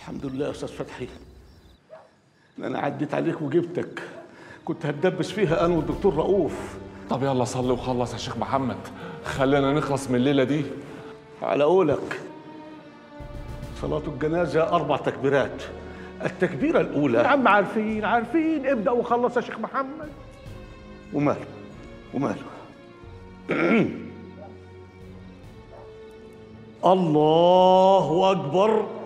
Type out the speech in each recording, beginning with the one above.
الحمد لله يا استاذ فتحي ان انا عديت عليك وجبتك، كنت هتدبس فيها انا والدكتور رؤوف. طب يلا صلي وخلص يا شيخ محمد، خلينا نخلص من الليله دي. على قولك. صلاة الجنازة 4 تكبيرات. التكبيرة الأولى يا عم عارفين ابدأ وخلص يا شيخ محمد. وماله الله أكبر.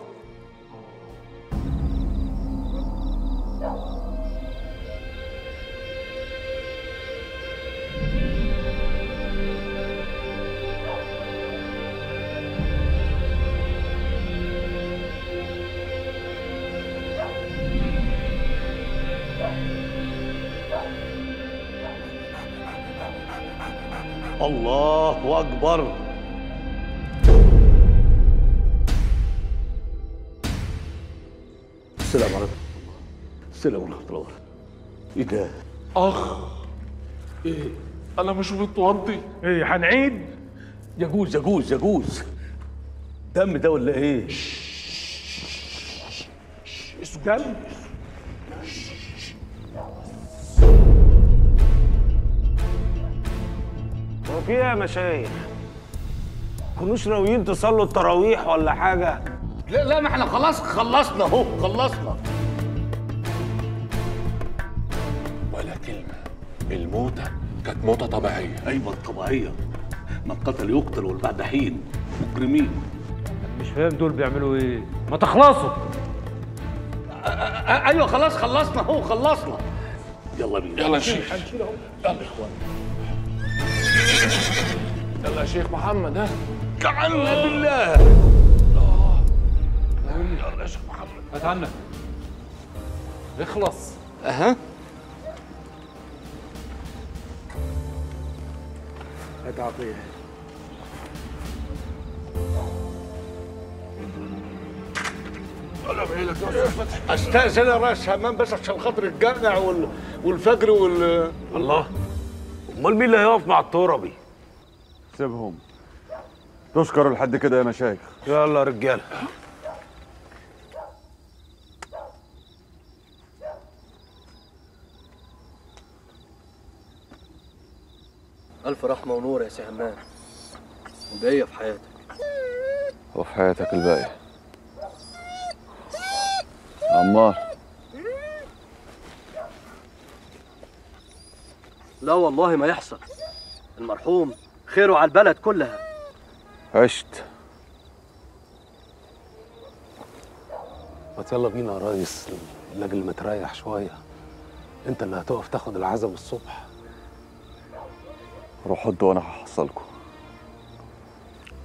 الله أكبر. السلام عليكم. السلام ورحمة الله. إيه ده؟ أخ إيه؟ أنا مش متوضي. إيه هنعيد؟ يجوز دم ده ولا إيه؟ دم؟ وفي ايه يا مشايخ؟ كنوش ناويين تصلوا التراويح ولا حاجة؟ لا ما احنا خلاص خلصنا اهو ولا كلمة. الموتة كانت موتة طبيعية. أيوة طبيعية. من قتل يقتل والبعد حين. مجرمين. مش فاهم دول بيعملوا ايه؟ ما تخلصوا. أيوة خلاص خلصنا اهو يلا بينا. يلا يا شيخ. هنشيلهم. يلا يا إخوان. يلا يا شيخ محمد ها. تعالوا بالله. الله يلا يا شيخ محمد هات عنك اخلص. اها هات عطيه. انا بقول لك استاذن يا ريس همام بس عشان خاطر الجامع والفجر الله. امال مين اللي هيقف مع الترابي؟ سيبهم تشكروا لحد كده يا مشايخ. يلا يا رجاله. ألف رحمة ونور يا سي همام. الباقية في حياتك وفي حياتك الباقية. عمار. لا والله ما يحصل. المرحوم خيره على البلد كلها. عشت. ما يلا بينا يا ريس اللاجل متريح شويه. انت اللي هتقف تاخد العزم الصبح. روحوا انتوا وانا هحصلكم.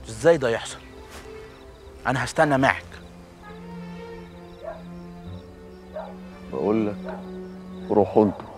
ازاي ده يحصل؟ انا هستنى معك. بقول لك روحوا انتوا.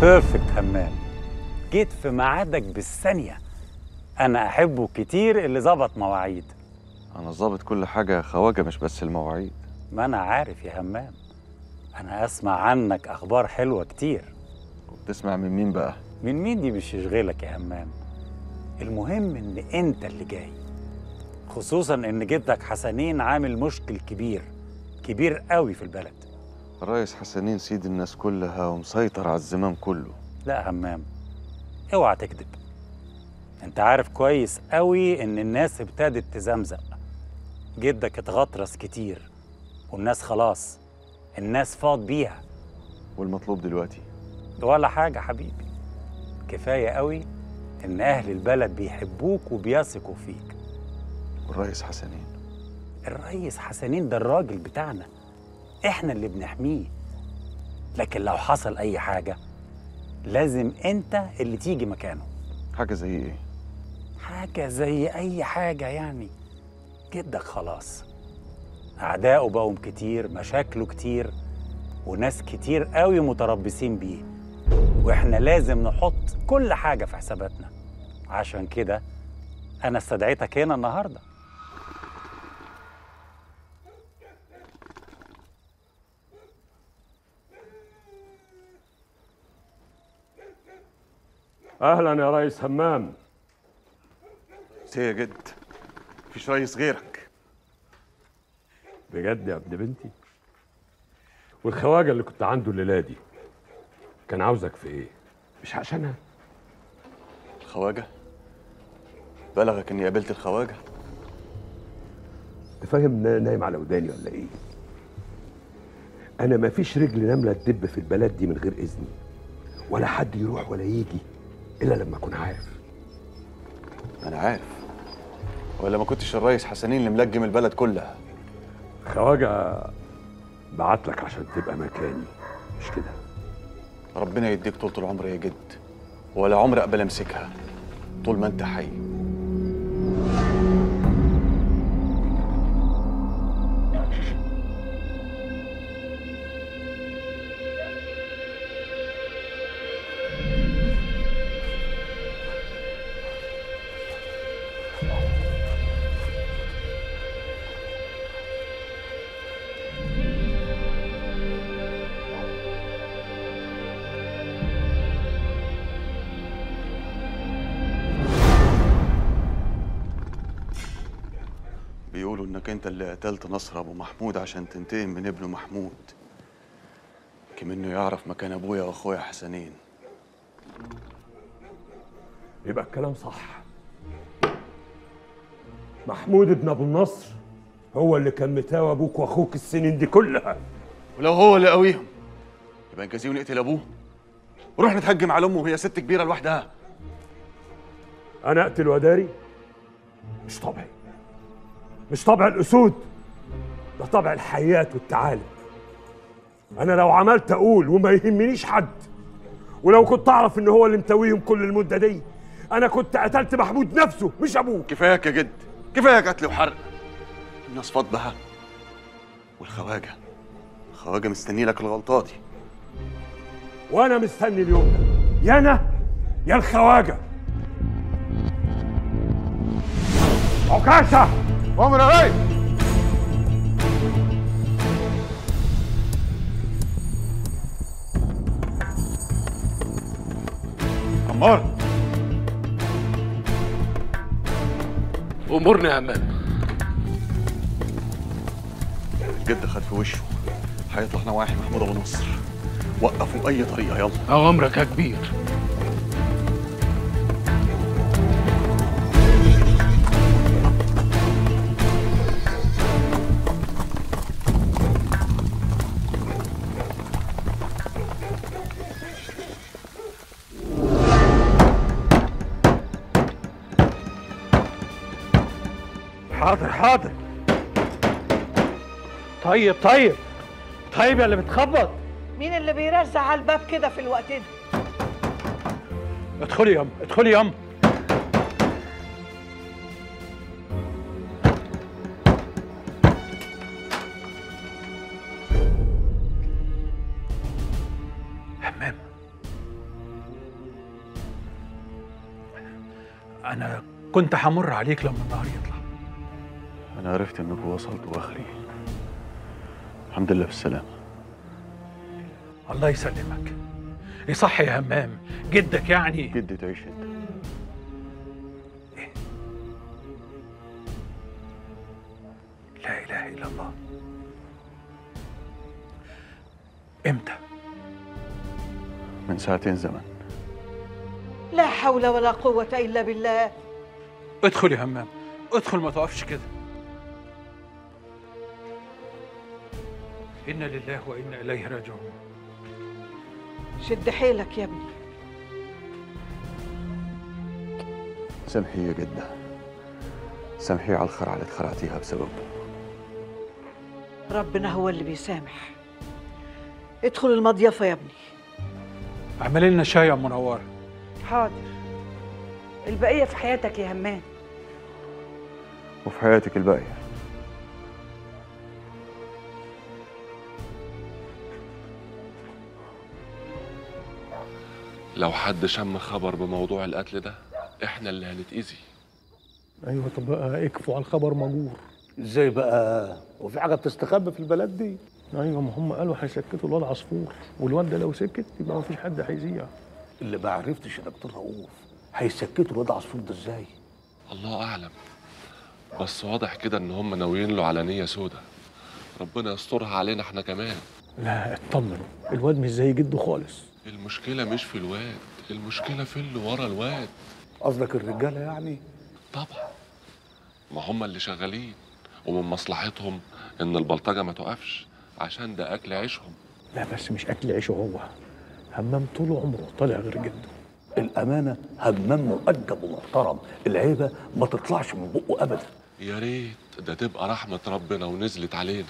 بيرفكت همام. جيت في ميعادك بالثانية. أنا أحبه كتير اللي ظبط مواعيد. أنا ظابط كل حاجة يا خواجة مش بس المواعيد. ما أنا عارف يا همام. أنا أسمع عنك أخبار حلوة كتير. وبتسمع من مين بقى؟ من مين دي مش يشغلك يا همام. المهم إن أنت اللي جاي. خصوصاً إن جدك حسنين عامل مشكل كبير قوي في البلد. الريس حسنين سيد الناس كلها ومسيطر على الزمام كله. لا همام اوعى تكذب. انت عارف كويس قوي ان الناس ابتدت تزمزق. جدك اتغطرس كتير والناس خلاص فاض بيها. والمطلوب دلوقتي؟ ولا حاجة حبيبي. كفاية قوي ان اهل البلد بيحبوك وبيثقوا فيك. والريس حسنين؟ الريس حسنين ده الراجل بتاعنا. احنا اللي بنحميه. لكن لو حصل اي حاجه لازم انت اللي تيجي مكانه. حاجه زي ايه؟ حاجه زي اي حاجه يعني. جدك خلاص أعدائه بقوا كتير، مشاكله كتير، وناس كتير قوي متربصين بيه، وإحنا لازم نحط كل حاجة في حساباتنا. عشان كده أنا استدعيتك هنا النهاردة. أهلاً يا ريس همام. سي يا جد، مفيش ريس غيرك. بجد يا ابن بنتي؟ والخواجة اللي كنت عنده الليلة دي كان عاوزك في إيه؟ مش عشانها. الخواجة؟ بلغك إني قابلت الخواجة؟ أنت فاهم نايم على وداني ولا إيه؟ أنا مفيش رجل نملة تدب في البلد دي من غير إذني، ولا حد يروح ولا يجي إلا لما أكون عارف. أنا عارف، ولا ما كنتش الريس حسنين اللي ملجم البلد كلها؟ خواجة بعتلك عشان تبقى مكاني، مش كده؟ ربنا يديك طول العمر يا جد، ولا عمر أقبل أمسكها طول ما أنت حي. انت اللي قتلت نصر ابو محمود عشان تنتقم من ابنه محمود، كمنه يعرف مكان ابويا واخويا حسنين. يبقى الكلام صح، محمود ابن ابو النصر هو اللي كان متاوى ابوك واخوك السنين دي كلها. ولو هو اللي قويهم يبقى نجازيه ونقتل ابوه، ونروح نتهجم على امه وهي ست كبيره لوحدها. انا اقتل واداري؟ مش طبيعي، مش طبع الأسود، ده طبع الحيات والتعالب. أنا لو عملت أقول وما يهمنيش حد، ولو كنت أعرف إن هو اللي متويهم كل المدة دي، أنا كنت قتلت محمود نفسه مش أبوه. كفاياك يا جد، كفاياك قتل وحرق. الناس فاضبة، والخواجة مستني لك الغلطة دي. وأنا مستني اليوم ده، يا أنا يا الخواجة. عكاشة! عمر يا ريس! عمار! أمورنا يا همام. الجد خد في وشه، هيطلع نواحي محمود أبو نصر. وقفوا بأي طريقة يلا. أمرك يا كبير. حاضر. طيب يا اللي بتخبط، مين اللي بيرزع على الباب كده في الوقت ده؟ ادخلي ياما، همام. انا كنت همر عليك لما النهار يطلع. أنا عرفت إنكوا وصلتوا آخري، الحمد لله بالسلامة. الله يسلمك. يصح يا همام، جدك يعني؟ جدي تعيش أنت. إيه؟ لا إله إلا الله. إمتى؟ من ساعتين زمن. لا حول ولا قوة إلا بالله. ادخل يا همام، ادخل، ما تقفش كده. إنا لله وإنا إليه راجعون. شد حيلك يا ابني. سامحي يا جدة، سامحي على الخرعة اللي اتخرعتيها بسببه. ربنا هو اللي بيسامح. ادخل المضيفة يا ابني. اعملي لنا شاي يا أم منورة. حاضر. البقية في حياتك يا همام. وفي حياتك الباقية. لو حد شم خبر بموضوع القتل ده احنا اللي هنتأذي. ايوه طب بقى اكفوا على الخبر مجور. ازاي بقى؟ وفي حاجه بتستخبى في البلد دي؟ ايوه ما هم قالوا هيسكتوا الواد عصفور، والواد ده لو سكت يبقى مفيش حد هيذيع. اللي ما عرفتش يا دكتور رؤوف هيسكتوا الواد عصفور ده ازاي؟ الله اعلم، بس واضح كده ان هم ناويين له على نيه سودا، ربنا يسترها علينا احنا كمان. لا اطمنوا، الواد مش زي جده خالص. المشكله مش في الواد، المشكله في اللي ورا الواد. قصدك الرجاله يعني؟ طبعا، ما هم اللي شغالين ومن مصلحتهم ان البلطجه ما توقفش عشان ده اكل عيشهم. لا بس مش اكل عيشه هو، همام طول عمره طالع غير جده. الامانه همام مؤدب ومحترم، العيبه ما تطلعش من بقه ابدا. يا ريت ده تبقى رحمه ربنا ونزلت علينا.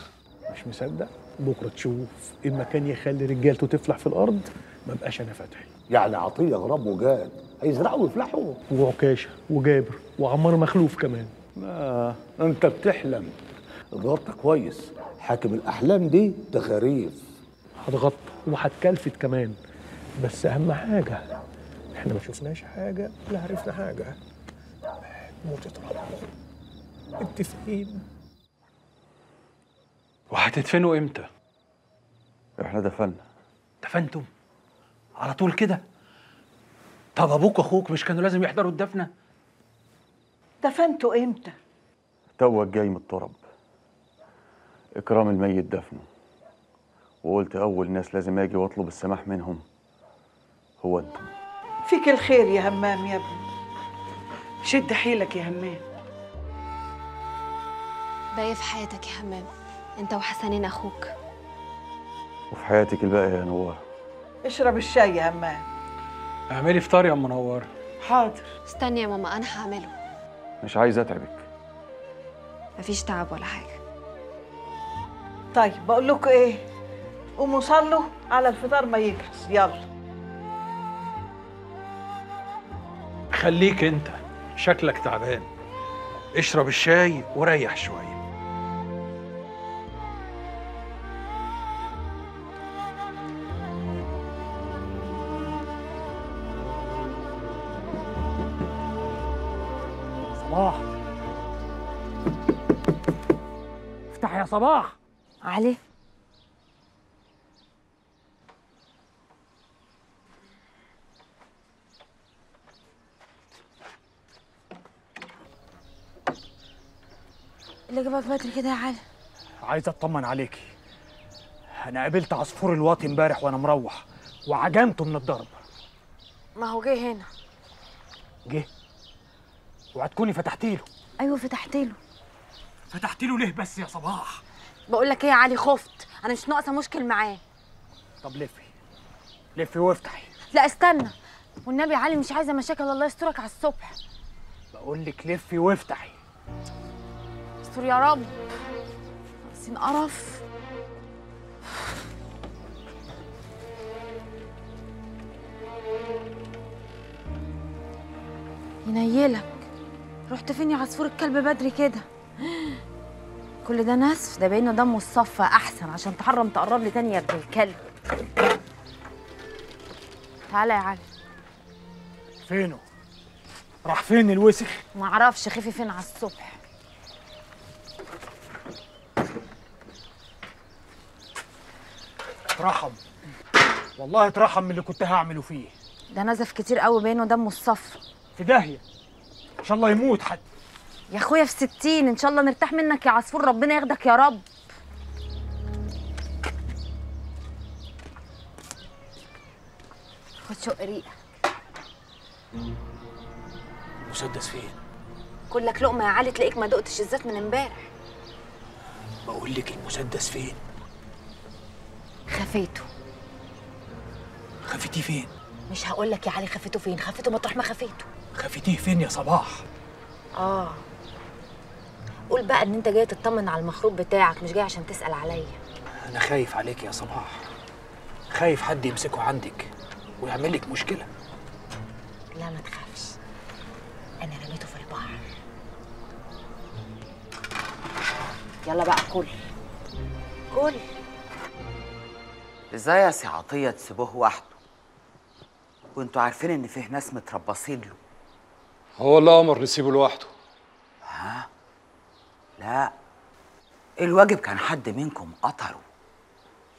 مش مصدق، بكره تشوف المكان يخلي رجالته تفلح في الارض. ما بقاش انا فتحي يعني عطيه غراب وجاد هيزرعوا ويفلحوا، وعكاشه وجابر وعمار مخلوف كمان. ما انت بتحلم، ضغطت كويس، حاكم الاحلام دي تخاريف. هتغطى وهتكلفت كمان، بس اهم حاجه احنا ما شفناش حاجه ولا عرفنا حاجه. موتة ربنا، متفقين. وهتدفنوا امتى؟ احنا دفنا. دفنتم؟ على طول كده؟ طب ابوك واخوك مش كانوا لازم يحضروا الدفنه؟ دفنتوا امتى؟ توك جاي من الطرب، اكرام الميت دفنه، وقلت اول ناس لازم اجي واطلب السماح منهم هو انتم. فيك الخير يا همام يا ابني، شد حيلك يا همام. باقي في حياتك يا همام انت وحسنين اخوك، وفي حياتك الباقي يا نوار. اشرب الشاي يا همام. اعملي فطار يا ام منوره. حاضر. استني يا ماما انا هعمله. مش عايز اتعبك. مفيش تعب ولا حاجه. طيب بقول لكم ايه، قوموا صلوا على الفطار ما يجهز. يلا خليك انت شكلك تعبان، اشرب الشاي وريح شويه. صباح، افتح يا صباح. علي، اللي جابك بدري كده يا علي؟ عايز اطمن عليكي. انا قابلت عصفور الواطي امبارح وانا مروح وعجنته من الضرب. ما هو جه هنا. جه؟ اوعى تكوني فتحتي له. ايوه فتحت له. فتحت له ليه بس يا صباح؟ بقول لك ايه يا علي، خفت، انا مش ناقصه مشكل معاه. طب لفي لفي وافتحي. لا استنى والنبي يا علي، مش عايزه مشاكل، الله يسترك على الصبح. بقول لك لفي وافتحي. استر يا رب، ناقصين قرف. ينيلك، رحت فين يا عصفور الكلب بدري كده؟ كل ده نسف؟ ده بقينا دمه الصفا احسن، عشان تحرم تقرب لي تاني يا ابن الكلب. تعالى يا علي. فينه؟ راح فين الوسخ؟ معرفش، خفي فين على الصبح. اترحم، والله اترحم من اللي كنت هعمله فيه ده. نزف كتير قوي، بينه دمه الصفا. في داهيه، ان شاء الله يموت حد يا اخويا. في 60 ان شاء الله نرتاح منك يا عصفور، ربنا ياخدك يا رب. خد شق ريقه. مسدس فين؟ كلك لقمه يا علي، تلاقيك ما دقتش الزيت من امبارح. بقول لك المسدس فين؟ خفيته. خفيتيه فين؟ مش هقول لك يا علي خفيته فين، خفيته مطرح ما خفيته. خفيتيه فين يا صباح؟ اه قول بقى ان انت جاي تطمن على المخروط بتاعك، مش جاي عشان تسأل عليا. انا خايف عليك يا صباح، خايف حد يمسكه عندك ويعمل لك مشكله. لا ما تخافش، انا رميته في البحر. يلا بقى كل كل. ازاي يا سي عطيه تسيبوه وحده؟ وانتوا عارفين ان فيه ناس متربصين له. هو اللي امر نسيبه لوحده؟ ها؟ لا، الواجب كان حد منكم قطره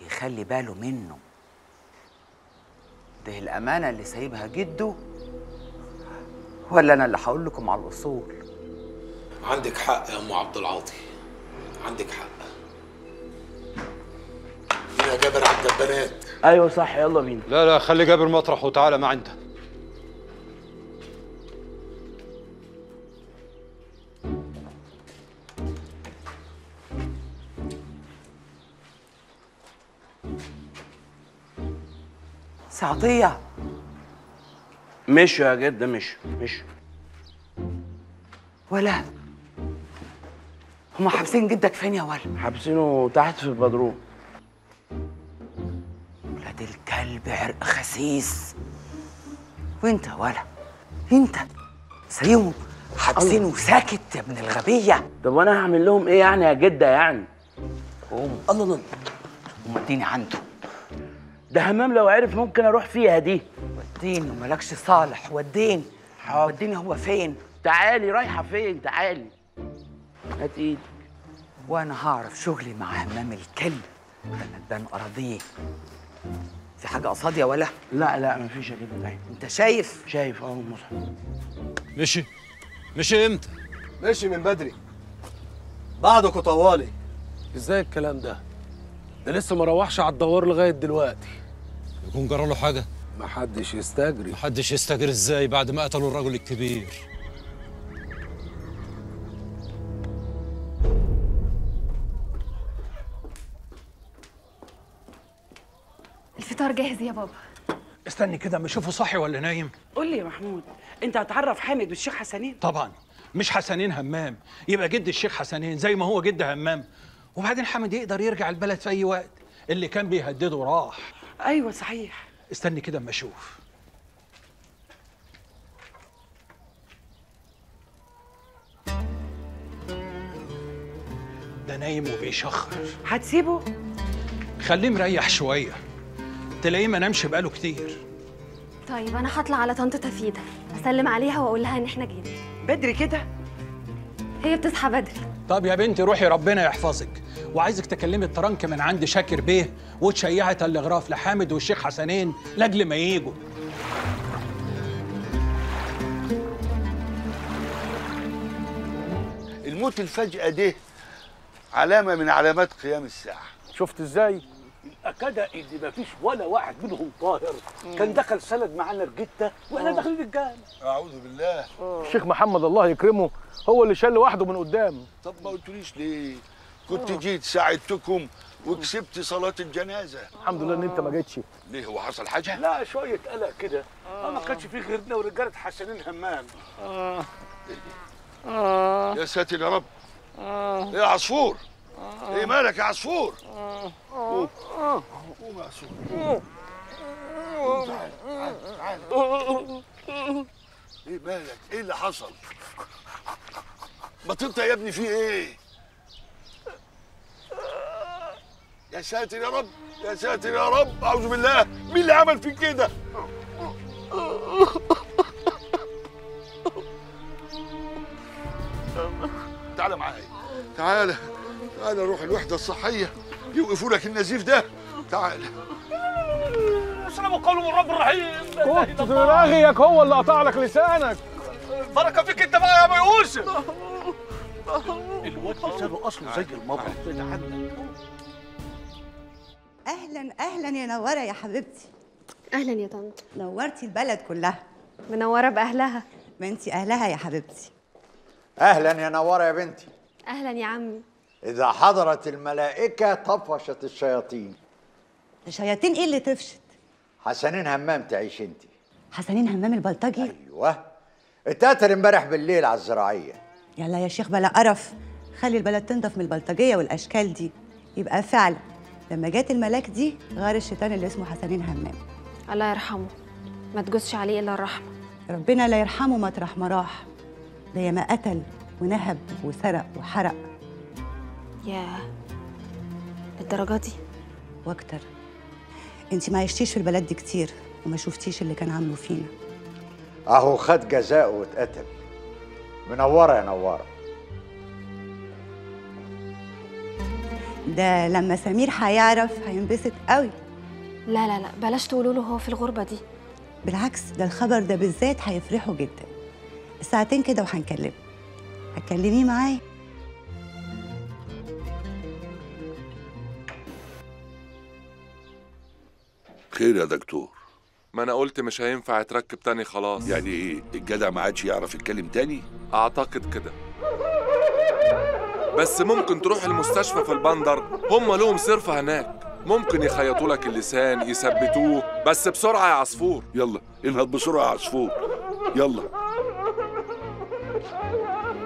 يخلي باله منه. ده الامانه اللي سايبها جده، ولا انا اللي هقول لكم على الاصول؟ عندك حق يا ام عبد العاطي، عندك حق. يا جابر عند البنات. ايوه صح، يلا بينا. لا لا، خلي جابر مطرح وتعالى ما عندها. سعطية مشي يا جدة، مشي. ولا هما حابسين جدك فين يا ولا؟ حابسينه تحت في البدروم. ولاد الكلب عرق خسيس. وانت يا ولا، انت سايبهم حابسينه ساكت يا ابن الغبية. طب وانا هعمل لهم ايه يعني يا جدة يعني؟ قوم. الله، وديني عنده. ده همام لو عرف ممكن اروح فيها دي. وديني ومالكش صالح، وديني حاضر. وديني هو فين؟ تعالي، رايحه فين؟ تعالي هات ايدك. وانا هعرف شغلي مع همام الكلب ده، انا اتبان اراضيه. في حاجه قصادي يا ولا؟ لا لا مفيش يا جدع. انت شايف؟ شايف اهو المصحف. مشي امتى؟ مشي من بدري، بعدكوا طوالي. ازاي الكلام ده؟ ده لسه ما روحش على الدوار لغايه دلوقتي. يكون جرى له حاجه؟ محدش يستجري. محدش يستجري ازاي بعد ما قتلوا الرجل الكبير؟ الفطار جاهز يا بابا. استني كده، اما اشوفه صاحي ولا نايم. قول لي يا محمود، انت هتعرف حامد والشيخ حسنين؟ طبعا، مش حسنين همام، يبقى جد الشيخ حسنين زي ما هو جد همام. وبعدين حامد يقدر يرجع البلد في اي وقت، اللي كان بيهدده راح. ايوه صحيح. استني كده اما اشوف. ده نايم وبيشخر. هتسيبه؟ خليه مريح شويه، تلاقيه ما نامش بقاله كتير. طيب انا هطلع على طنط تفيدة اسلم عليها واقول لها ان احنا جينا بدري كده، هي بتصحى بدري. طب يا بنتي روحي، ربنا يحفظك. وعايزك تكلمي الترنك من عند شاكر بيه وتشيعي تلغراف لحامد والشيخ حسنين لاجل ما ييجوا. الموت الفجأة ده علامة من علامات قيام الساعة. شفت ازاي؟ أكاد إن مفيش ولا واحد منهم طاهر. كان دخل سند معانا الجتة واحنا داخلين الجامع. أعوذ بالله. الشيخ محمد الله يكرمه هو اللي شال لوحده من قدام. طب ما قلتوليش ليه؟ كنت جيت ساعدتكم وكسبت صلاة الجنازة. الحمد لله إن أنت ما جيتش. ليه، هو حصل حاجة؟ لا شوية قلق كده. ما كانش فيه غيرنا ورجالة حسنين همام. يا ساتر يا رب. يا عصفور، ايه مالك يا عصفور؟ قوم يا عصفور، قوم. تعالى. ايه مالك؟ ايه اللي حصل؟ بطلت يا ابني، في ايه؟ يا ساتر يا رب، يا ساتر يا رب، اعوذ بالله، مين اللي عمل فيك كده؟ تعالى معايا، تعالى تعالى، نروح الوحدة الصحية يوقفوا لك النزيف ده. تعالى. السلام قول من رب الرحيم. كنت دراغيك هو اللي قطع لك لسانك. البركة فيك انت بقى يا ابو يوسف. الواد لسانه اصله زي المبرق. اهلا اهلا يا نورة يا حبيبتي. اهلا يا طنط. نورتي البلد كلها. منورة باهلها. ما انت اهلها يا حبيبتي. اهلا يا نورة يا بنتي. اهلا يا عمي. إذا حضرت الملائكة طفشت الشياطين. الشياطين إيه اللي طفشت؟ حسنين همام تعيش أنت. حسنين همام البلطجي؟ أيوه، اتقتل امبارح بالليل على الزراعية. يلا يا شيخ بلا قرف، خلي البلد تنضف من البلطجية والأشكال دي. يبقى فعلا لما جت الملاك دي غار الشيطان اللي اسمه حسنين همام. الله يرحمه، ما تجوزش عليه إلا الرحمة. ربنا لا يرحمه مطرح ما راح. ده ياما قتل ونهب وسرق وحرق. ياه، للدرجه دي؟ واكتر. انت ما عشتيش في البلد دي كتير وما شفتيش اللي كان عامله فينا. اهو خد جزاءه واتقتل. منوره يا نوره. ده لما سمير هيعرف هينبسط قوي. لا لا لا بلاش تقولوا له هو في الغربه دي. بالعكس ده الخبر ده بالذات هيفرحوا جدا. ساعتين كده وهنكلمه. هتكلميه معايا؟ خير يا دكتور؟ ما انا قلت مش هينفع اتركب تاني خلاص. يعني ايه؟ الجدع ما عادش يعرف يتكلم تاني؟ اعتقد كده. بس ممكن تروح المستشفى في البندر، هم لهم صرفه هناك، ممكن يخيطوا لك اللسان يثبتوه. بس بسرعه يا عصفور. يلا انهض بسرعه يا عصفور. يلا.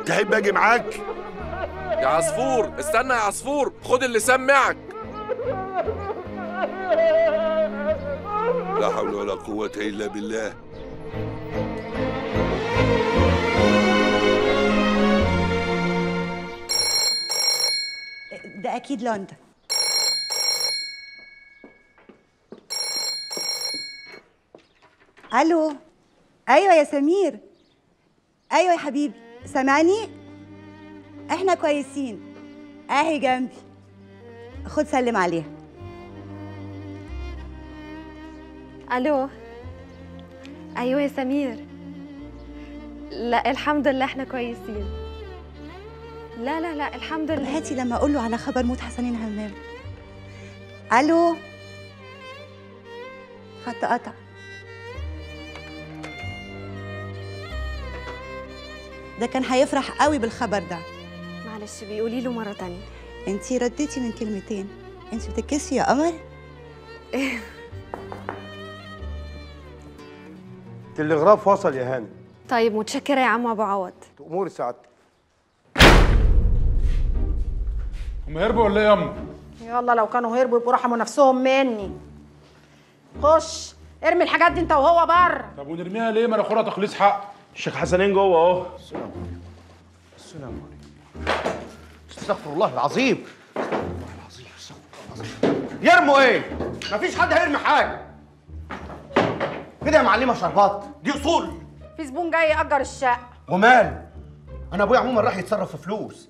تحب اجي معاك؟ يا عصفور استنى يا عصفور، خد اللسان معك. لا حول ولا قوة إلا بالله. ده أكيد لندن. ألو. أيوة يا سمير. أيوة يا حبيبي سامعني؟ إحنا كويسين أهي جنبي. خد سلم عليها. الو. ايوه يا سمير. لا الحمد لله احنا كويسين. لا لا لا الحمد لله. هاتي لما اقول له على خبر موت حسنين همام. الو. خط قطع. ده كان هيفرح قوي بالخبر ده. معلش بيقولي له مره تانية. انتي رديتي من كلمتين. انتي بتتكسفي يا قمر؟ التلغراف وصل يا هاني. طيب متشكرة يا عم أبو عوض. أموري سعادتك. هم هربوا ولا إيه يا أما؟ يلا لو كانوا هربوا يبقوا رحموا نفسهم مني. خش ارمي الحاجات دي أنت وهو بره. طب ونرميها ليه؟ ما أنا أخورها تخليص حق. الشيخ حسنين جوه أهو. السلام عليكم. السلام عليكم. استغفر الله العظيم. استغفر الله العظيم. استغفر الله العظيم. يرموا إيه؟ مفيش حد هيرمي حاجة. كده يا معلمة شربات، دي اصول. في زبون جاي يأجر الشقة. ومال؟ انا ابويا عموما راح يتصرف في فلوس،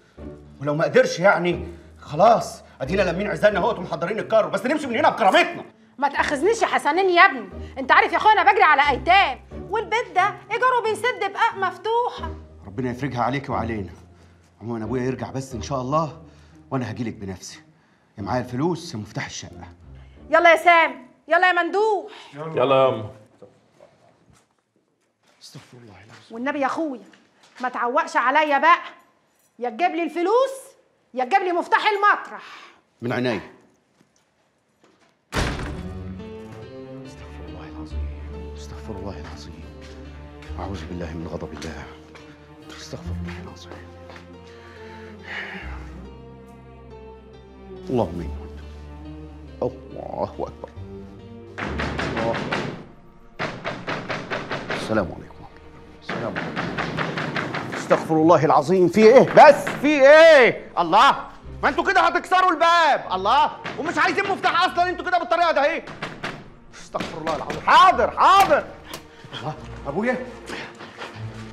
ولو ما قدرش يعني خلاص ادينا لمين عزالنا اهوت ومحضرين الكارو، بس نمشي من هنا بكرامتنا. ما تاخذنيش يا حسنين يا ابني، انت عارف يا اخويا انا بجري على ايتام، والبيت ده ايجاره بيسد بقاق مفتوحة. ربنا يفرجها عليك وعلينا. عموما ابويا يرجع بس ان شاء الله، وانا هجيلك بنفسي. يا معايا الفلوس يا مفتاح الشقة. يلا يا سام، يلا يا مندوح. يلا يا أم. استغفر الله العظيم. والنبي يا اخويا ما تعوقش عليا بقى، يا تجيب لي الفلوس يا تجيب لي مفتاح المطرح. من عينيا. استغفر الله العظيم. استغفر الله العظيم. اعوذ بالله من غضب الله. استغفر الله العظيم. اللهم اني الله اكبر. الله اكبر. السلام عليكم. السلام عليكم. استغفر الله العظيم. في ايه بس؟ في ايه؟ الله ما انتوا كده هتكسروا الباب. الله ومش عايزين مفتاح اصلا، انتوا كده بالطريقه ده اهي. استغفر الله العظيم. حاضر حاضر. الله ابويا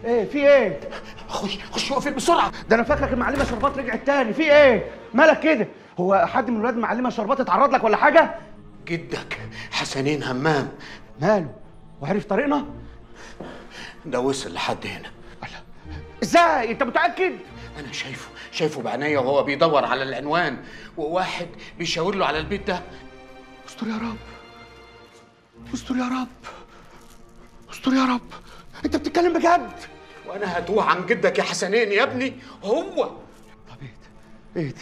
ايه في ايه؟ خش اقفل بسرعه. ده انا فاكرك المعلمه شربات رجعت تاني. في ايه؟ مالك كده؟ هو حد من ولاد المعلمه شربات اتعرض لك ولا حاجه؟ جدك حسنين همام ماله؟ وعرف طريقنا؟ ده وصل لحد هنا. ازاي؟ انت متاكد؟ انا شايفه بعينيا وهو بيدور على العنوان، وواحد بيشاور له على البيت ده. استر يا رب، استر يا رب، استر يا رب. انت بتتكلم بجد؟ وانا هتوه عن جدك يا حسنين يا ابني. هو طب ايه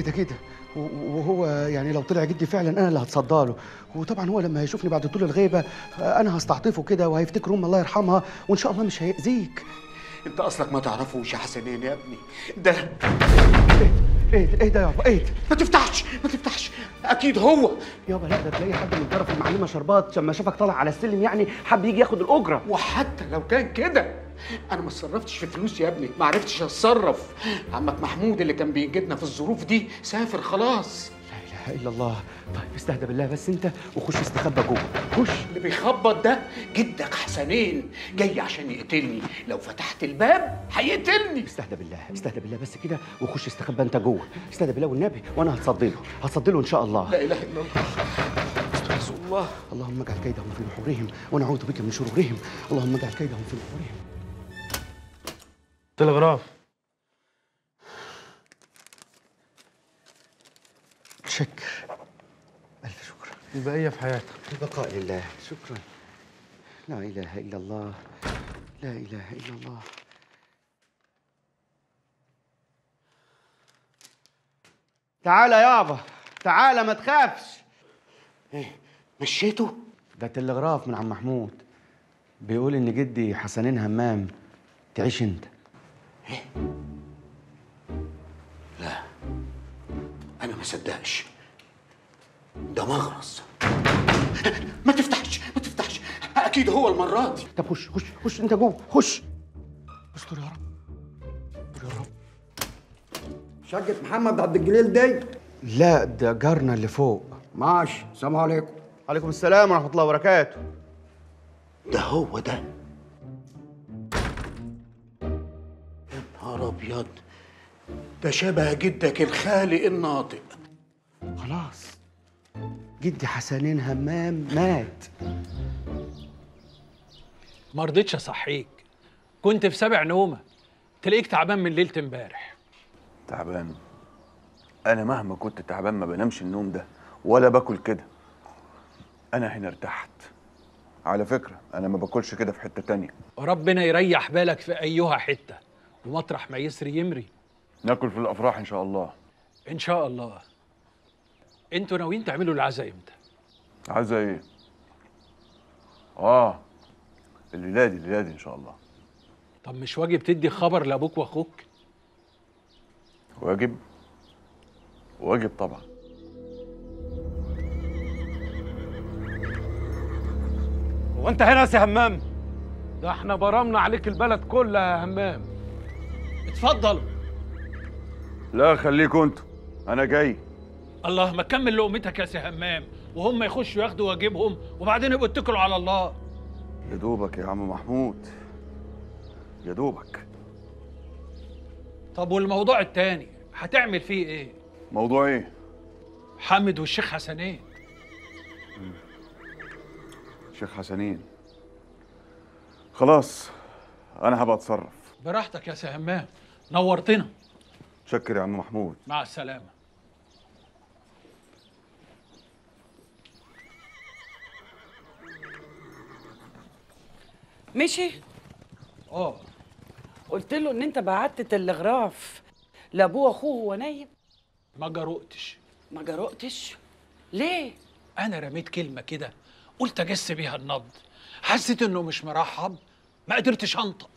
ده كده؟ وهو يعني لو طلع جدي فعلا انا اللي هتصدى له، وطبعا هو لما هيشوفني بعد طول الغيبه انا هستعطفه كده وهيفتكر امي الله يرحمها، وان شاء الله مش هيأذيك. انت اصلك ما تعرفوش يا حسنين يا ابني. ده ايه ده يابا؟ ايه ده؟ ما تفتحش. اكيد هو يابا. لا ده تلاقي حد من طرف المعلمه شربات لما شافك طالع على السلم يعني حب يجي ياخد الاجره. وحتى لو كان كده أنا ما اتصرفتش في فلوس يا ابني، ما عرفتش أتصرف. عمك محمود اللي كان بيجدنا في الظروف دي سافر خلاص. لا اله الا الله. طيب استهدى بالله بس انت وخش استخبى جوه. خش. اللي بيخبط ده جدك حسنين، جاي عشان يقتلني، لو فتحت الباب هيقتلني. استهدى بالله، استهدى بالله بس كده وخش استخبى انت جوه. استهدى بالله والنبي وانا هتصدله، هتصدله ان شاء الله. لا اله الا الله. استغفر الله. اللهم اجعل كيدهم في نحورهم وانا اعوذ بك من شرورهم، اللهم اجعل كيدهم في نحورهم. تلغراف. شكر. ألف شكر. البقية في حياتك. البقاء لله. شكرا. لا إله إلا الله. لا إله إلا الله. تعالى يابا، تعالى ما تخافش. إيه؟ مشيته؟ ده تلغراف من عم محمود. بيقول إن جدي حسنين همام تعيش أنت. إيه؟ لا. أنا ما صدقش. ده مغرز. ما تفتحش ما تفتحش، أكيد هو المرة دي. طب خش خش خش أنت جوه، خش. استر يا رب، استر يا رب. شقة محمد عبد الجليل دي؟ لا ده جارنا اللي فوق. ماشي، السلام عليكم. وعليكم السلام ورحمة الله وبركاته. ده هو ده. يا نهار أبيض، ده شبه جدك الخالق الناطق. خلاص جدي حسنين همام مات. ما رضيتش اصحيك، كنت في سابع نومه، تلاقيك تعبان من ليله امبارح. تعبان؟ انا مهما كنت تعبان ما بنامش النوم ده ولا باكل كده. انا هنا ارتحت. على فكره انا ما باكلش كده في حته تانيه. وربنا يريح بالك في ايها حته، ومطرح ما يسري يمري. ناكل في الافراح ان شاء الله. ان شاء الله. انتوا ناويين تعملوا العزاء امتى؟ عزاء ايه؟ الليله دي، الليله دي ان شاء الله. طب مش واجب تدي خبر لابوك واخوك؟ واجب؟ واجب طبعا. هو انت هنا يا همام؟ ده احنا برمنا عليك البلد كلها يا همام. اتفضل. لا خليكوا انتوا، أنا جاي. الله، ما تكمل لقمتك يا سي همام وهم يخشوا ياخدوا واجبهم وبعدين يبقوا اتكلوا على الله. يا دوبك يا عم محمود، يا دوبك. طب والموضوع التاني هتعمل فيه إيه؟ موضوع إيه؟ حامد والشيخ حسنين. الشيخ حسنين. خلاص أنا هبقى أتصرف. براحتك يا سي همام، نورتنا. شكر يا عم محمود. مع السلامة. مشي؟ قلت له ان انت بعتت تلغراف لابوه واخوه وهو نايم. ما جرؤتش. ما جرؤتش؟ ليه؟ انا رميت كلمة كده قلت اجس بيها النبض، حسيت انه مش مرحب ما قدرتش انطق.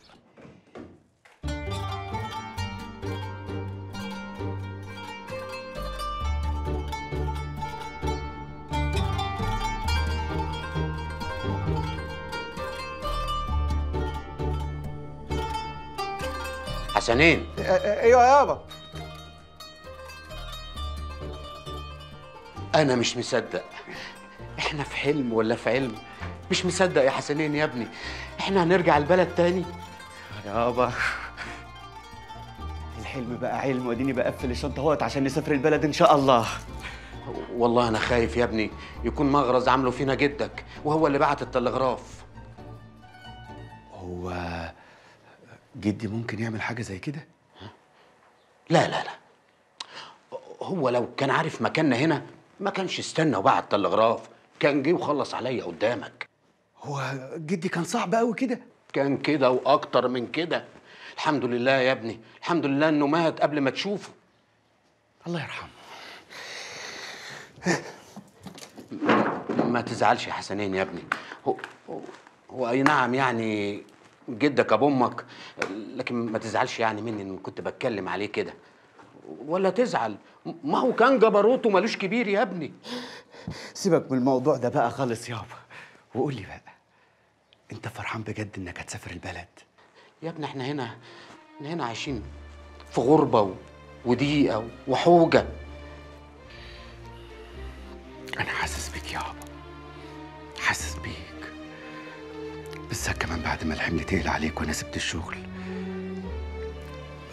حسنين. ايوه يابا. انا مش مصدق، احنا في حلم ولا في علم؟ مش مصدق يا حسنين يا ابني، احنا هنرجع البلد تاني؟ يابا الحلم بقى علم، واديني بقفل الشنطه اهوت عشان نسافر البلد ان شاء الله. والله انا خايف يا ابني يكون مغرز عامله فينا جدك وهو اللي بعت التلغراف. هو جدي ممكن يعمل حاجة زي كده؟ لا لا لا، هو لو كان عارف مكاننا هنا ما كانش استنى وبعت تلغراف، كان جه وخلص عليا قدامك. هو جدي كان صعب قوي كده؟ كان كده وأكتر من كده. الحمد لله يا ابني، الحمد لله إنه مات قبل ما تشوفه. الله يرحمه. ما تزعلش يا حسنين يا ابني، هو أي نعم يعني جدك ابو امك، لكن ما تزعلش يعني مني ان كنت بتكلم عليه كده. ولا تزعل، ما هو كان جبروته مالوش كبير يا ابني. سيبك من الموضوع ده بقى خالص يابا، وقول لي بقى انت فرحان بجد انك هتسافر البلد؟ يا ابني احنا هنا عايشين في غربه وضيقه وحوجه. أنا حاسس بيك يابا، حاسس بيك، بالذات كمان بعد ما الحمل تقل عليك وأنا سبت الشغل.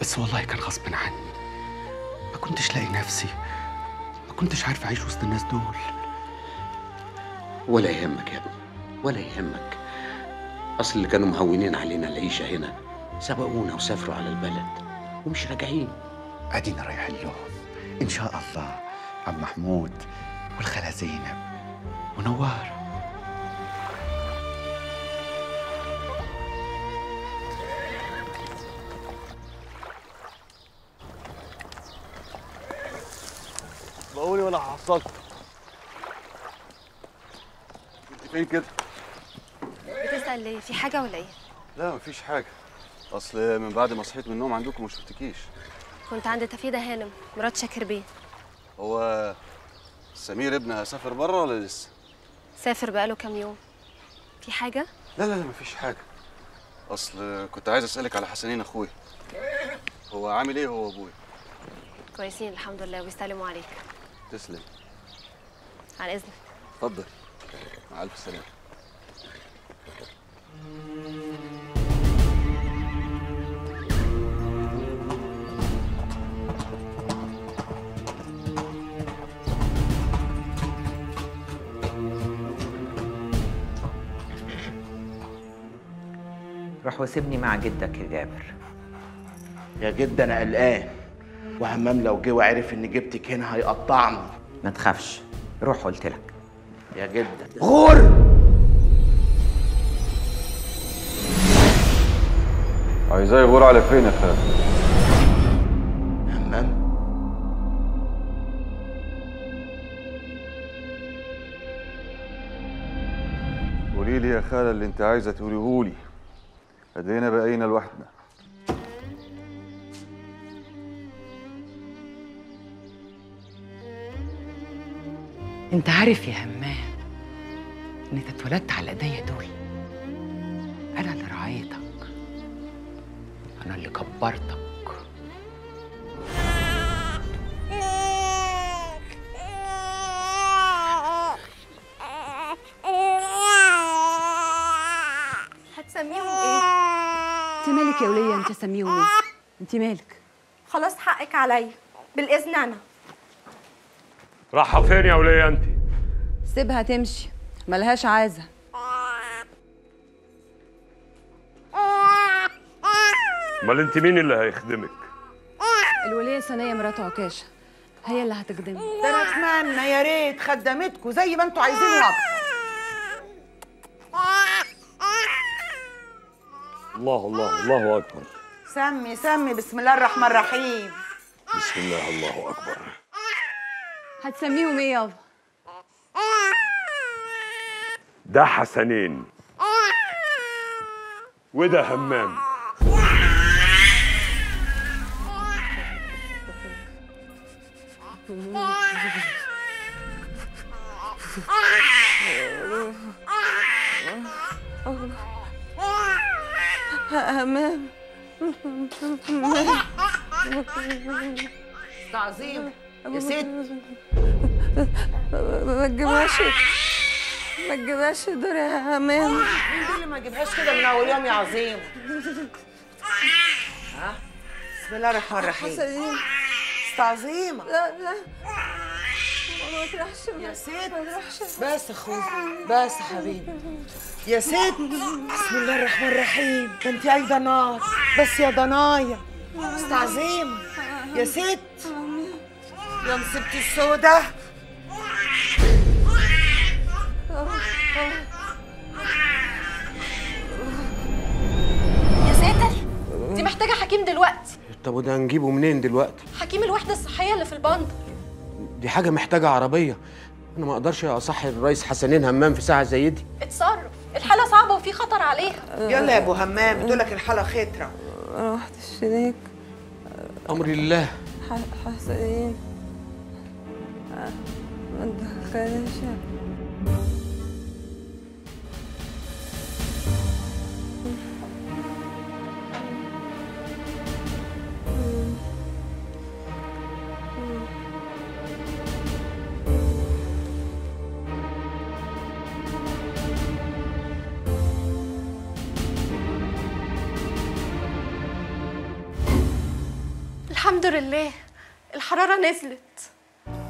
بس والله كان غصب عني، ما كنتش لاقي نفسي، ما كنتش عارف أعيش وسط الناس دول. ولا يهمك يا ابني، ولا يهمك. أصل اللي كانوا مهونين علينا العيشة هنا سبقونا وسافروا على البلد ومش راجعين، أدينا رايحين لهم إن شاء الله. عم محمود والخالة زينب ونوار. بقولي ولا حصلت؟ كنت فين كده؟ بتسأل ليه؟ في حاجة ولا إيه؟ لا مفيش حاجة، أصل من بعد ما صحيت من النوم عندكم ما شفتكيش. كنت عند تفيدة هانم مراد شاكر بيه. هو سمير ابنها سافر بره ولا لسه؟ سافر بقاله كام يوم. في حاجة؟ لا لا لا مفيش حاجة، أصل كنت عايز أسألك على حسنين أخويا، هو عامل إيه هو وأبويا؟ كويسين الحمد لله وبيسلموا عليك. تسلم. على إذنك. اتفضل. مع ألف سلامة. روح وسيبني مع جدك يا جابر. يا جد انا قلقان، وهمام لو جه وعرف ان جبتك هنا هيقطعني. ما تخافش، روح قلت لك. يا جد غور. عايزاه يغور على فين يا خالد؟ همام قولي لي يا خالد اللي انت عايزه تقوليهولي. أدينا بقينا لوحدنا. أنت عارف يا همام إني اتولدت على إيديا دول، أنا اللي رعيتك، أنا اللي كبرتك. هتسميهم إيه؟ انت مالك يا وليه؟ انت سميهم ايه؟ انت مالك؟ خلاص حقك عليا بالاذن. انا رايحه فين يا وليه؟ انت سيبها تمشي، ملهاش عازه. امال انت مين اللي هيخدمك؟ الوليه سنية مرات عكاشة، هي اللي هتخدمك. ده انا اتمنى يا ريت خدمتكم زي ما انتوا عايزين نقطع. الله الله الله أكبر. سمي سمي بسم الله الرحمن الرحيم. بسم الله الله أكبر. هتسميهم إيه يابا؟ ده حسنين وده همام. همام تعظيم يا ست، ما تجيبهاش ما تجيبهاش دور يا همام. مين دي اللي ما تجيبهاش كده من اول يوم يا عظيم؟ ها بسم الله الرحمن الرحيم. حسنين استعظيمك. لا لا ما تروحش يا ست، بس اخويا بس حبيبي يا ست. بسم الله الرحمن الرحيم. ده انت عايزه نار بس يا ضنايا. استعظيم يا ست يا نصيبتي السودة. يا ساتر دي محتاجه حكيم دلوقتي. طب وده هنجيبه منين دلوقتي؟ حكيم الوحده الصحيه اللي في البندر. دي حاجه محتاجه عربيه، انا ما اقدرش اصحي الريس حسنين همام في ساعه زي دي. اتصرف، الحاله صعبه وفي خطر عليها. يلا يا ابو همام بتقولك الحاله خطره. روحت الشريك امر الله. حسنين ما تدخلش. الحمد لله الحرارة نزلت.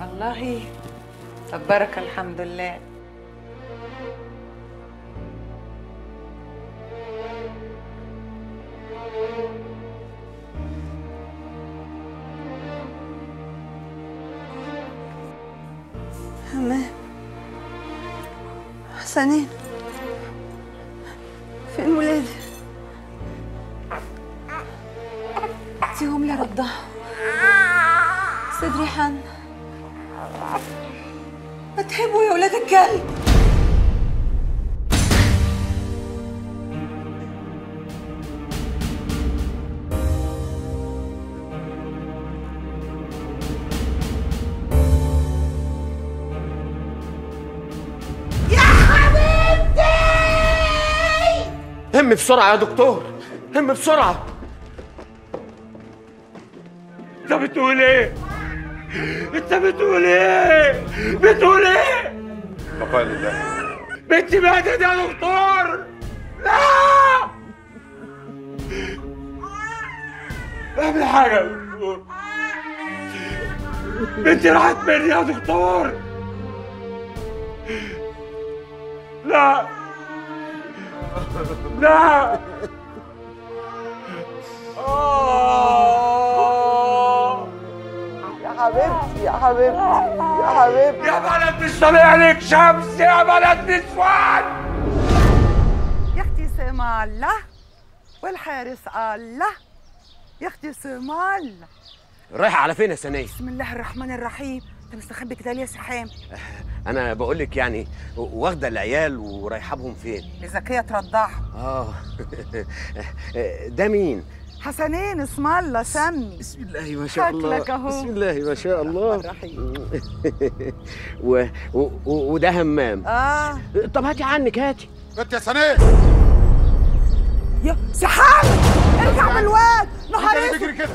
والله طب بركة الحمد لله. همام حسنين فين ولادي؟ اديهم لي ردها صدري حن. ما تهبوا يا ولاد الكلب. هم بسرعة يا دكتور، هم بسرعة. انت بتقول ايه؟ انت بتقول ايه؟ بتقول ايه؟ بقاء لله. بنتي ماتت يا دكتور. لا اعمل حاجة يا دكتور. بنتي راحت مني يا دكتور. لا لا يا حبيبتي يا حبيبتي يا حبيبتي يا بلد مش طالع لك شمس يا بلد نسوان. يا اختي سمع الله والحارس الله. يا اختي سمع الله. رايحه على فين يا سنية؟ بسم الله الرحمن الرحيم. انت مستخبي كده ليه يا سحام؟ انا بقول لك يعني واخده العيال ورايحه بهم فين؟ الذكيه ترضعهم. ده مين؟ حسنين اسم الله سمي. بسم الله ما شاء الله. شكلك اهو. بسم الله ما شاء الله. وده همام. طب هاتي عنك هاتي. انت يا سنية. يا سحام ارجع بالواد نهاري. بيجري كده.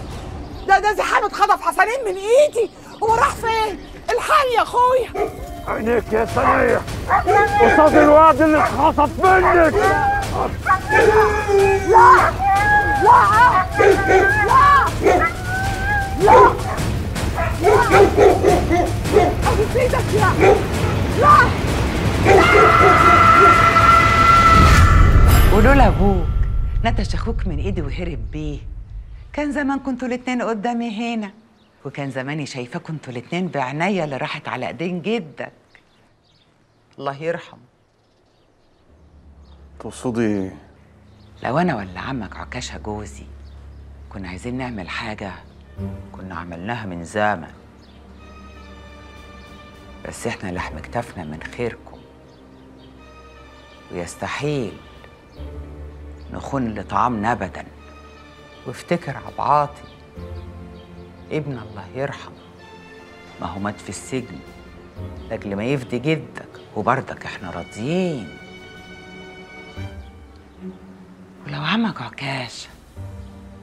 ده سحام اتخطف حسنين من ايدي. هو راح فين؟ الحي يا اخويا. عينيك يا سنية قصاد الواد اللي اتخطف منك. لا لا لا ايدك يا لا. قولوا لابوك نتش اخوك من ايدي وهرب بيه. كان زمان كنتوا الاتنين قدامي هنا، وكان زماني شايفاكوا انتوا الاتنين بعناية اللي راحت على ايدين جدك الله يرحمه. تقصدي لو انا ولا عمك عكاشة جوزي كنا عايزين نعمل حاجة كنا عملناها من زمان، بس احنا لحم كتفنا من خيركم، ويستحيل نخون اللي طعامنا ابدا. وافتكر عبعاطي ابن الله يرحمه، ما هو مات في السجن لاجل ما يفدي جدك، وبردك احنا راضيين. ولو عمك عكاشة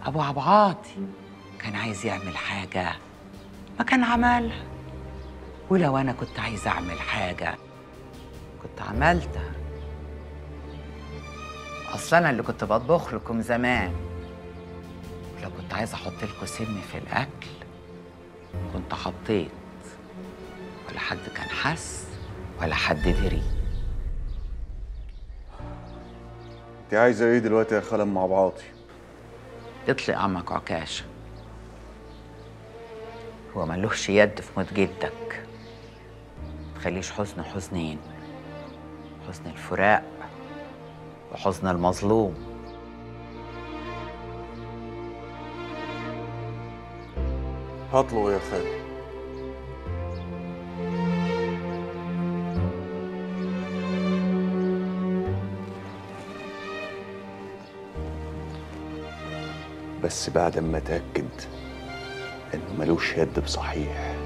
ابو عبعاطي كان عايز يعمل حاجه ما كان عملها، ولو انا كنت عايزه اعمل حاجه كنت عملتها. اصلا انا اللي كنت بطبخ لكم زمان، لو كنت عايزه احط لكم سم في الاكل كنت حطيت، ولا حد كان حس ولا حد دري. انت عايزه ايه دلوقتي يا خاله ام عبعاطي؟ اطلق عمك عكاشة، هو ملوش يد في موت جدك. متخليش حزن حزنين، حزن الفراق وحزن المظلوم. هطلق يا خالي. بس بعد ما اتاكد انه ملوش يد بصحيح.